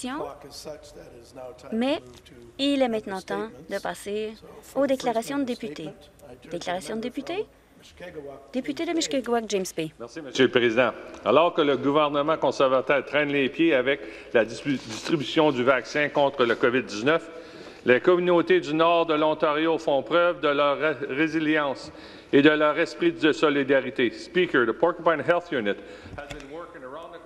questions, mais il est maintenant temps de passer aux déclarations de députés. Déclaration de députés? Député de Mushkegowuk, James Bay. Merci, Monsieur le Président. Alors que le gouvernement conservateur traîne les pieds avec la distribution du vaccin contre le COVID-19, les communautés du nord de l'Ontario font preuve de leur résilience et de leur esprit de solidarité. Speaker, the Porcupine Health Unit.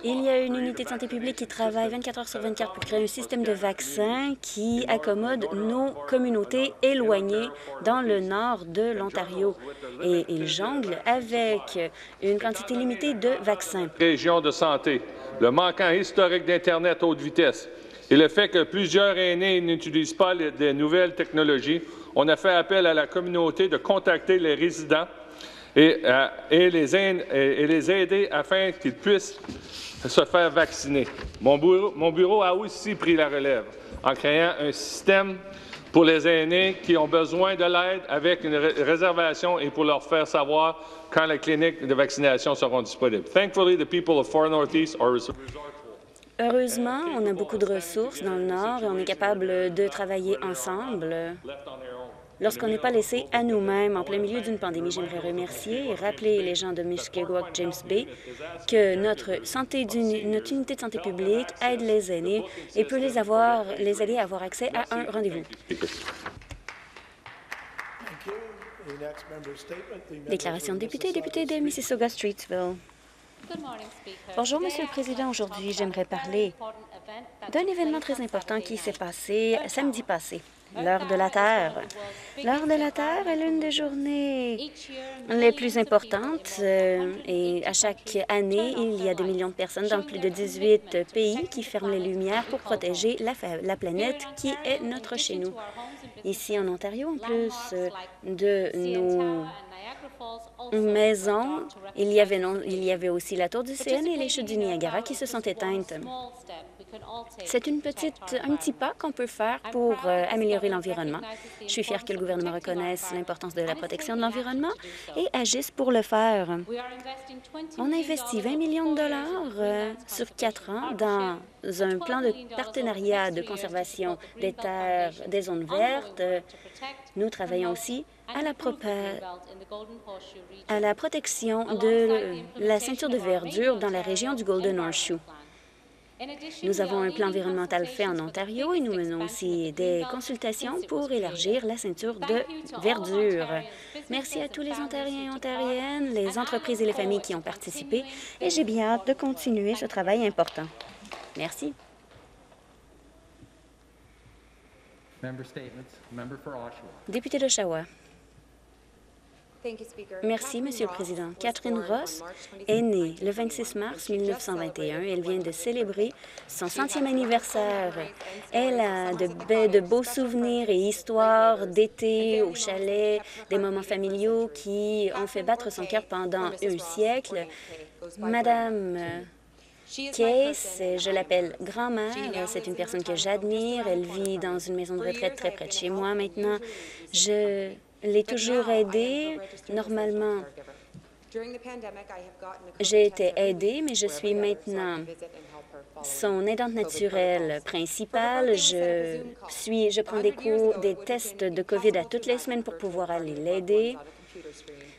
Il y a une unité de santé publique qui travaille 24 heures sur 24 pour créer un système de vaccins qui accommode nos communautés éloignées dans le nord de l'Ontario. Et ils jonglent avec une quantité limitée de vaccins. Région de santé, le manquant historique d'Internet haute vitesse et le fait que plusieurs aînés n'utilisent pas les nouvelles technologies, on a fait appel à la communauté de contacter les résidents et les aider afin qu'ils puissent se faire vacciner. Mon bureau a aussi pris la relève en créant un système pour les aînés qui ont besoin de l'aide avec une réservation et pour leur faire savoir quand les cliniques de vaccination seront disponibles. Thankfully, the people of Far Northeast are Heureusement, on a beaucoup de ressources dans le Nord et on est capable de travailler ensemble lorsqu'on n'est pas laissé à nous-mêmes en plein milieu d'une pandémie. J'aimerais remercier et rappeler les gens de Mushkegowuk, James Bay, que notre unité de santé publique aide les aînés et peut les aider à avoir accès à un rendez-vous. Déclaration de député, député de Mississauga-Streetsville. Bonjour, Monsieur le Président. Aujourd'hui, j'aimerais parler d'un événement très important qui s'est passé samedi passé, l'Heure de la Terre. L'Heure de la Terre est l'une des journées les plus importantes et à chaque année, il y a des millions de personnes dans plus de 18 pays qui ferment les lumières pour protéger la planète qui est notre chez-nous. Ici en Ontario, en plus de nos maisons, il y avait aussi la Tour du CN et les chutes du Niagara qui se sont éteintes. C'est un petit pas qu'on peut faire pour améliorer l'environnement. Je suis fière que le gouvernement reconnaisse l'importance de la protection de l'environnement et agisse pour le faire. On investit 20 millions de dollars sur 4 ans dans un plan de partenariat de conservation des terres, des zones vertes. Nous travaillons aussi à la protection de la ceinture de verdure dans la région du Golden Horseshoe. Nous avons un plan environnemental fait en Ontario et nous menons aussi des consultations pour élargir la ceinture de verdure. Merci à tous les Ontariens et Ontariennes, les entreprises et les familles qui ont participé et j'ai bien hâte de continuer ce travail important. Merci. Député d'Oshawa. Merci, Monsieur le Président. Catherine Ross est née le 26 mars 1921. Elle vient de célébrer son 100e anniversaire. Elle a de beaux souvenirs et histoires d'été au chalet, des moments familiaux qui ont fait battre son cœur pendant un siècle. Madame Case, je l'appelle grand-mère, c'est une personne que j'admire. Elle vit dans une maison de retraite très près de chez moi maintenant. Je l'ai toujours aidée. Normalement, j'ai été aidée, mais je suis maintenant son aidante naturelle principale. Je prends des tests de COVID à toutes les semaines pour pouvoir aller l'aider.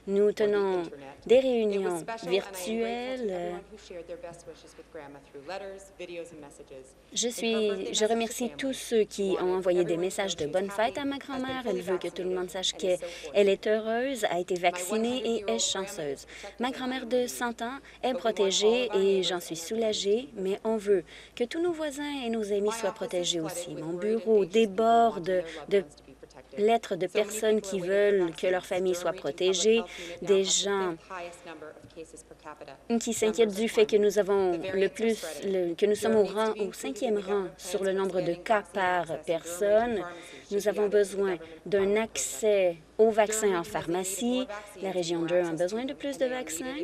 Nous tenons des réunions virtuelles. Je remercie tous ceux qui ont envoyé des messages de bonne fête à ma grand-mère. Elle veut que tout le monde sache qu'elle est heureuse, a été vaccinée et est chanceuse. Ma grand-mère de 100 ans est protégée et j'en suis soulagée, mais on veut que tous nos voisins et nos amis soient protégés aussi. Mon bureau déborde de lettres de personnes qui veulent que leur famille soit protégée, des gens qui s'inquiètent du fait que nous avons que nous sommes au 5e rang sur le nombre de cas par personne. Nous avons besoin d'un accès aux vaccins en pharmacie. La région 2 a besoin de plus de vaccins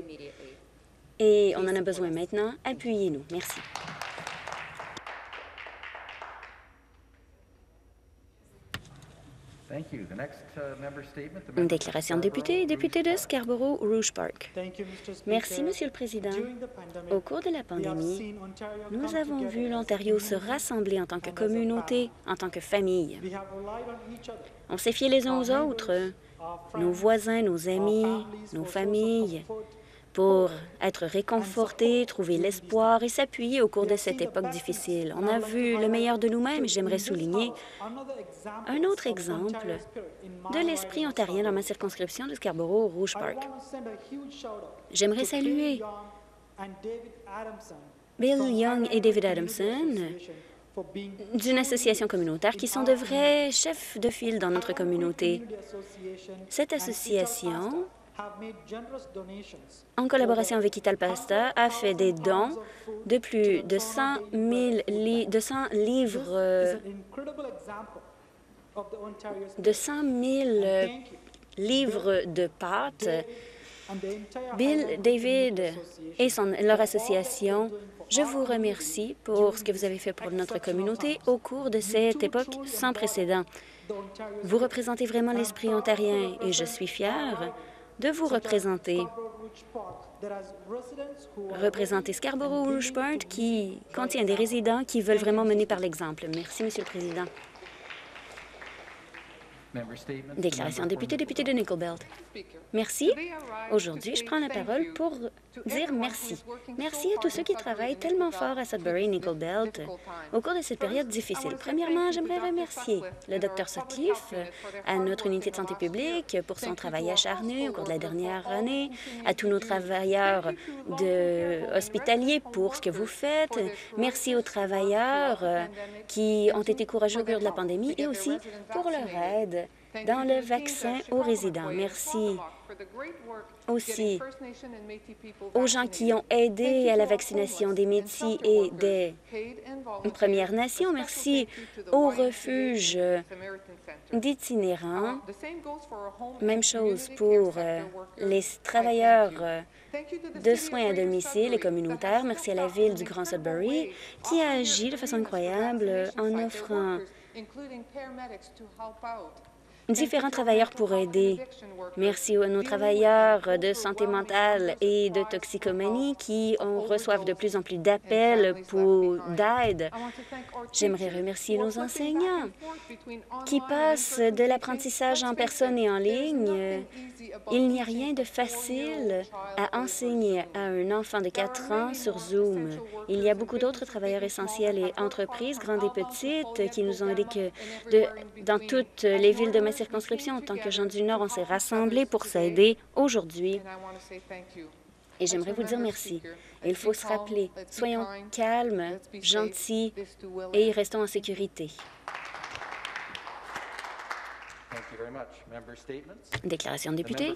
et on en a besoin maintenant. Appuyez-nous. Merci. Une déclaration de député de Scarborough-Rouge Park. Merci, Monsieur le Président. Au cours de la pandémie, nous avons vu l'Ontario se rassembler en tant que communauté, en tant que famille. On s'est fiés les uns aux autres, nos voisins, nos amis, nos familles, pour être réconfortés, trouver l'espoir et s'appuyer au cours de cette époque difficile. On a vu le meilleur de nous-mêmes, j'aimerais souligner un autre exemple de l'esprit ontarien dans ma circonscription de Scarborough-Rouge Park. J'aimerais saluer Bill Young et David Adamson d'une association communautaire qui sont de vrais chefs de file dans notre communauté. Cette association, en collaboration avec Italpasta, a fait des dons de plus de 100 000 livres de pâtes. Bill, David et leur association, je vous remercie pour ce que vous avez fait pour notre communauté au cours de cette époque sans précédent. Vous représentez vraiment l'esprit ontarien et je suis fière de vous représenter Scarborough-Rouge Park, qui contient des résidents qui veulent vraiment mener par l'exemple. Merci, Monsieur le Président. Déclaration député de Nickel Belt. Merci. Aujourd'hui, je prends la parole pour dire merci. Merci à tous ceux qui travaillent tellement fort à Sudbury Nickel Belt au cours de cette période difficile. Premièrement, j'aimerais remercier le Dr Sutcliffe à notre unité de santé publique pour son travail acharné au cours de la dernière année, à tous nos travailleurs hospitaliers pour ce que vous faites. Merci aux travailleurs qui ont été courageux au cours de la pandémie et aussi pour leur aide dans le vaccin aux résidents. Merci aussi aux gens qui ont aidé à la vaccination des Métis et des Premières Nations. Merci aux refuges d'itinérants. Même chose pour les travailleurs de soins à domicile et communautaires. Merci à la Ville du Grand Sudbury qui a agi de façon incroyable en offrant différents travailleurs pour aider. Merci à nos travailleurs de santé mentale et de toxicomanie qui reçoivent de plus en plus d'appels d'aide. J'aimerais remercier nos enseignants qui passent de l'apprentissage en personne et en ligne. Il n'y a rien de facile à enseigner à un enfant de 4 ans sur Zoom. Il y a beaucoup d'autres travailleurs essentiels et entreprises, grandes et petites, qui nous ont aidés dans toutes les villes de ma circonscription. En tant que gens du Nord, on s'est rassemblés pour s'aider aujourd'hui. Et j'aimerais vous dire merci. Il faut se rappeler, soyons calmes, gentils et restons en sécurité. Déclaration de député.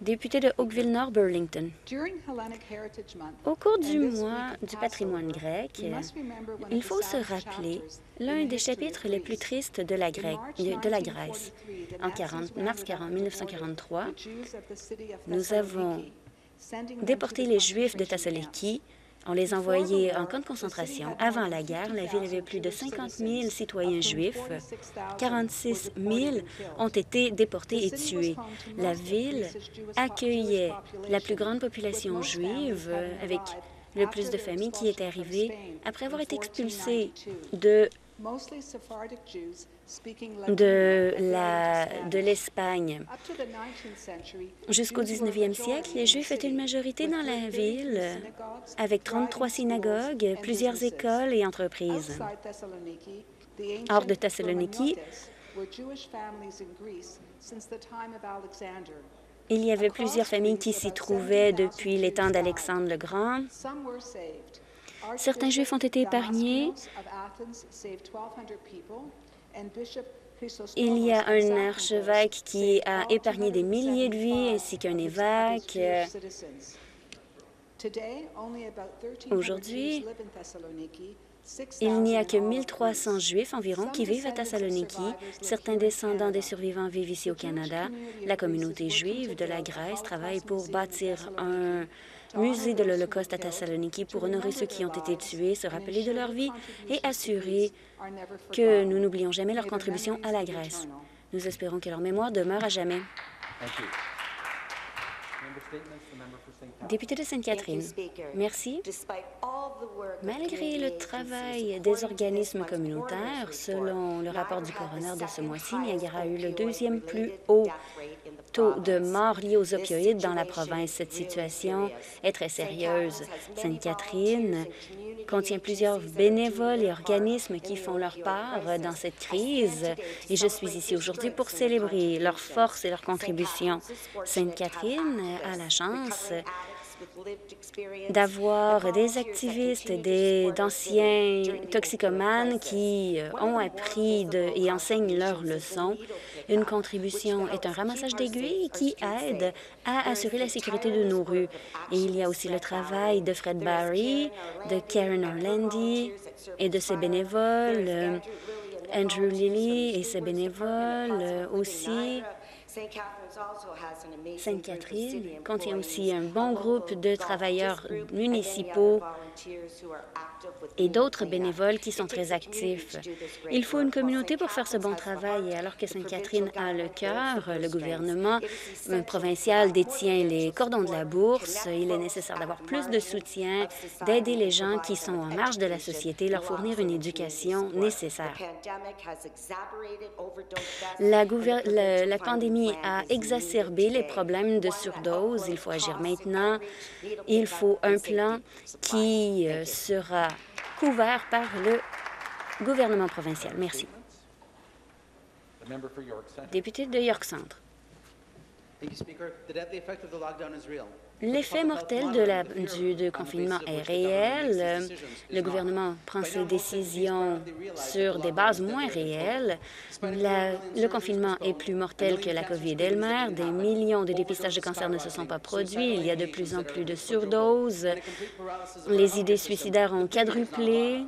Député de Oakville-Nord-Burlington. Au cours du mois du patrimoine grec, il faut se rappeler l'un des chapitres les plus tristes de la Grèce. En mars 1943, nous avons déporté les Juifs de Thessaloniki. On les envoyait en camp de concentration. Avant la guerre, la ville avait plus de 50 000 citoyens juifs. 46 000 ont été déportés et tués. La ville accueillait la plus grande population juive, avec le plus de familles qui étaient arrivées après avoir été expulsées de l'Espagne. Jusqu'au 19e siècle, les Juifs étaient une majorité dans la ville, avec 33 synagogues, plusieurs écoles et entreprises. Hors de Thessaloniki, il y avait plusieurs familles qui s'y trouvaient depuis les temps d'Alexandre le Grand. Certains Juifs ont été épargnés. Il y a un archevêque qui a épargné des milliers de vies, ainsi qu'un évêque. Aujourd'hui, il n'y a que 1300 Juifs environ qui vivent à Thessaloniki. Certains descendants des survivants vivent ici au Canada. La communauté juive de la Grèce travaille pour bâtir musée de l'Holocauste à Thessaloniki pour honorer ceux qui ont été tués, se rappeler de leur vie et assurer que nous n'oublions jamais leur contribution à la Grèce. Nous espérons que leur mémoire demeure à jamais. Député de Sainte-Catherine, merci. Malgré le travail des organismes communautaires, selon le rapport du coroner de ce mois-ci, Niagara a eu le deuxième plus haut taux de morts liés aux opioïdes dans la province. Cette situation est très sérieuse. Sainte-Catherine contient plusieurs bénévoles et organismes qui font leur part dans cette crise, et je suis ici aujourd'hui pour célébrer leur force et leur contribution. Sainte-Catherine a la chance d'avoir des activistes, d'anciens toxicomanes qui ont appris et enseignent leurs leçons. Une contribution est un ramassage d'aiguilles qui aide à assurer la sécurité de nos rues. Et il y a aussi le travail de Fred Barry, de Karen Orlandi et de ses bénévoles, Andrew Lilly et ses bénévoles aussi. Sainte-Catherine contient aussi un bon groupe de travailleurs municipaux et d'autres bénévoles qui sont très actifs. Il faut une communauté pour faire ce bon travail, et alors que Sainte-Catherine a le cœur, le gouvernement provincial détient les cordons de la bourse. Il est nécessaire d'avoir plus de soutien, d'aider les gens qui sont en marge de la société, leur fournir une éducation nécessaire. La pandémie a exacerbé les problèmes de surdose. Il faut agir maintenant. Il faut un plan qui sera couvert par le gouvernement provincial. Merci. Député de York Centre. L'effet mortel du confinement est réel. Le gouvernement prend ses décisions sur des bases moins réelles. Le confinement est plus mortel que la COVID elle-même. Des millions de dépistages de cancer ne se sont pas produits. Il y a de plus en plus de surdoses. Les idées suicidaires ont quadruplé.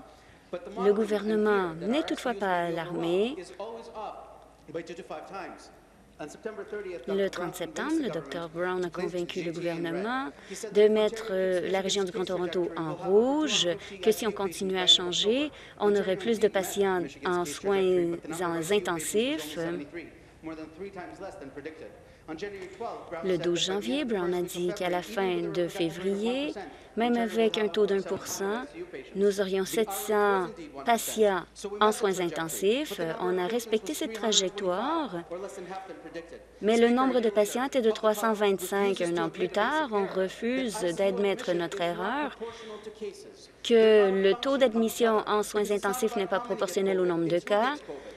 Le gouvernement n'est toutefois pas alarmé. Le 30 septembre, le Dr Brown a convaincu le gouvernement de mettre la région du Grand Toronto en rouge, que si on continuait à changer, on aurait plus de patients en soins intensifs. Le 12 janvier, Brown a dit qu'à la fin de février, même avec un taux d'1 %, nous aurions 700 patients en soins intensifs. On a respecté cette trajectoire, mais le nombre de patients était de 325. Un an plus tard, on refuse d'admettre notre erreur, que le taux d'admission en soins intensifs n'est pas proportionnel au nombre de cas.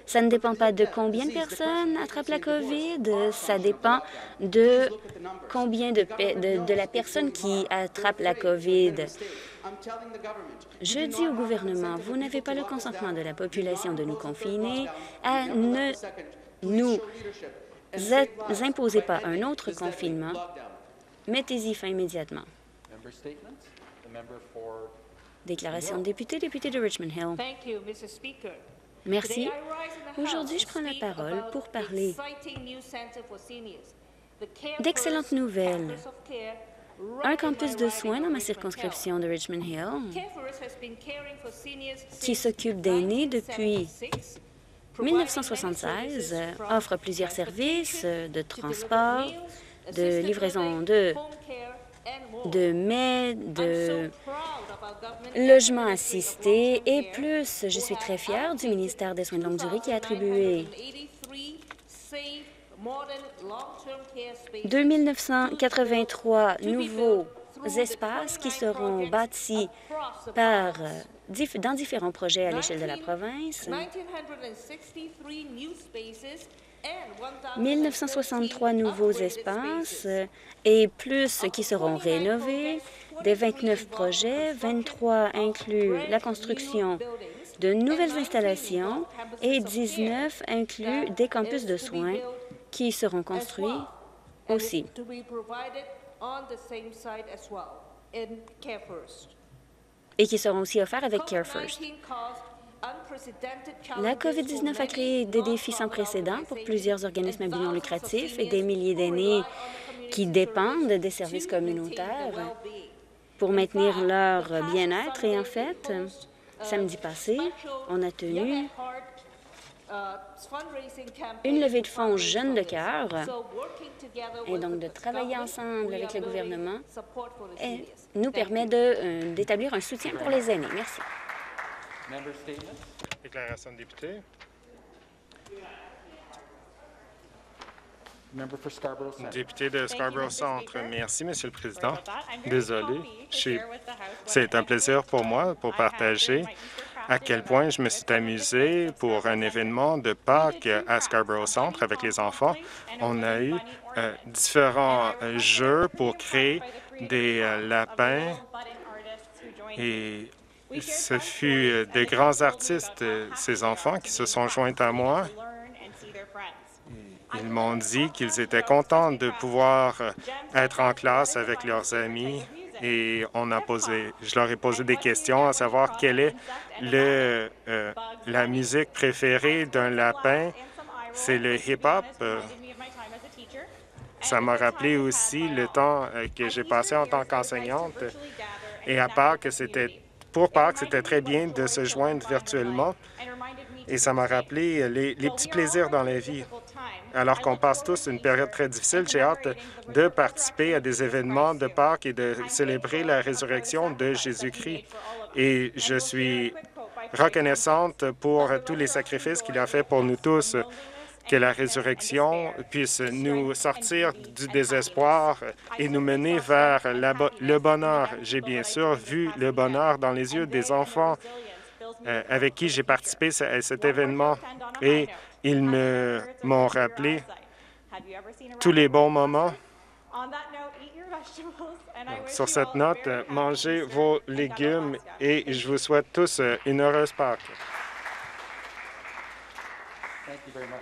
Ça ne dépend pas de combien de personnes attrapent la COVID, ça dépend de combien de la personne qui attrape la COVID. Je dis au gouvernement, vous n'avez pas le consentement de la population de nous confiner, ne nous imposez pas un autre confinement. Mettez-y fin immédiatement. Déclaration de député, député de Richmond Hill. Merci. Aujourd'hui, je prends la parole pour parler d'excellentes nouvelles. Un campus de soins dans ma circonscription de Richmond Hill qui s'occupe d'aînés depuis 1976 offre plusieurs services de transport, de livraison de mets, de logements assistés et plus. Je suis très fière du ministère des Soins de longue durée qui a attribué 2983 nouveaux espaces qui seront bâtis dans différents projets à l'échelle de la province. 1963 nouveaux espaces et plus qui seront rénovés, des 29 projets, 23 incluent la construction de nouvelles installations et 19 incluent des campus de soins qui seront construits aussi. Et qui seront aussi offerts avec CareFirst. La COVID-19 a créé des défis sans précédent pour plusieurs organismes à but non lucratif et des milliers d'aînés qui dépendent des services communautaires pour maintenir leur bien-être. Et en fait, samedi passé, on a tenu une levée de fonds Jeunes de cœur, et donc de travailler ensemble avec le gouvernement nous permet d'établir un soutien pour les aînés. Merci. Déclaration de député. Député de Scarborough Centre. Merci, Monsieur le Président. Désolé, c'est un plaisir pour moi pour partager à quel point je me suis amusée pour un événement de Pâques à Scarborough Centre avec les enfants. On a eu différents jeux pour créer des lapins et ce fut des grands artistes, ces enfants, qui se sont joints à moi. Ils m'ont dit qu'ils étaient contents de pouvoir être en classe avec leurs amis et je leur ai posé des questions à savoir quelle est la musique préférée d'un lapin. C'est le hip-hop. Ça m'a rappelé aussi le temps que j'ai passé en tant qu'enseignante. Et à part que c'était très bien de se joindre virtuellement. Et ça m'a rappelé les petits plaisirs dans la vie. Alors qu'on passe tous une période très difficile, j'ai hâte de participer à des événements de Pâques et de célébrer la résurrection de Jésus-Christ. Et je suis reconnaissante pour tous les sacrifices qu'il a fait pour nous tous. Que la résurrection puisse nous sortir du désespoir et nous mener vers le bonheur. J'ai bien sûr vu le bonheur dans les yeux des enfants avec qui j'ai participé à cet événement. Et ils m'ont rappelé tous les bons moments. Donc, sur cette note, mangez vos légumes et je vous souhaite tous une heureuse Pâques.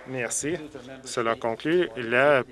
Merci. Cela conclut la